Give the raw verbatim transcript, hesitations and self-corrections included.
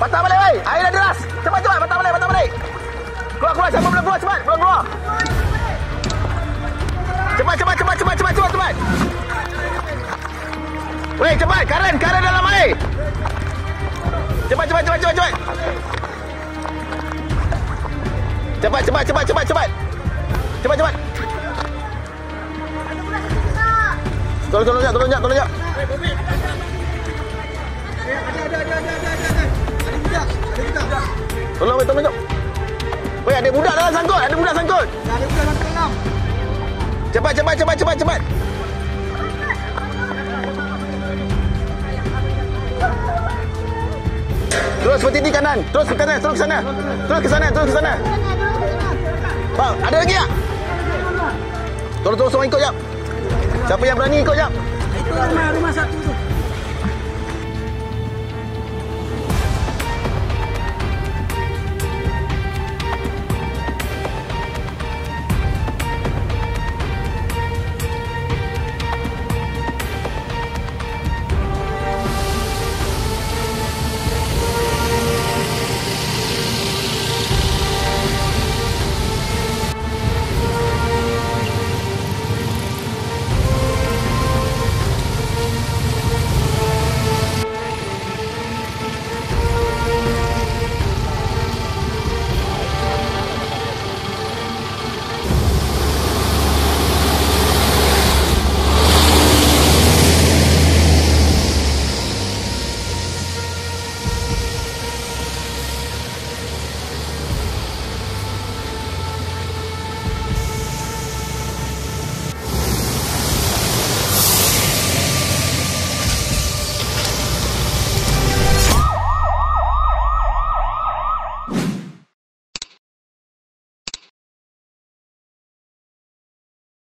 Patah balik, wei. Air dah deras. Cepat, cepat. Patah balik, patah balik. Keluar, keluar. Siapa belum keluar? Cepat, belum keluar. Cepat, cepat, cepat, cepat, cepat, cepat, cepat. Wei, cepat. Karen, Karen dalam air. Cepat, cepat, cepat, cepat, cepat. Cepat, cepat, cepat, cepat, cepat. Cepat, cepat. Tolong, tolong, tolong, tolong, tolong. Wei, Bobby. Ada, ada, ada, ada, ada, ada. Ada budak, ada budak. Tolong, tolong, tolong. Wei, ada budak dalam sangkut, ada budak sangkut. Ada budak dalam. Cepat, cepat, cepat, cepat, cepat. Terus seperti di kanan, terus ke kanan, terus ke sana, terus ke sana, terus ke sana. Bang, ada lagi tak? Tolong, tolong, semua ikut jap. Siapa yang berani ikut jap? Itu rumah, rumah satu tu.